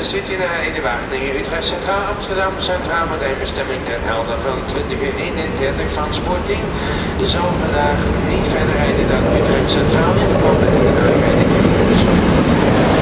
De City naar Ede Wageningen, Utrecht Centraal, Amsterdam Centraal met een bestemming ten helder van 20:31 van spoor 10. Je zal vandaag niet verder rijden dan Utrecht Centraal in verband met de aanrijding.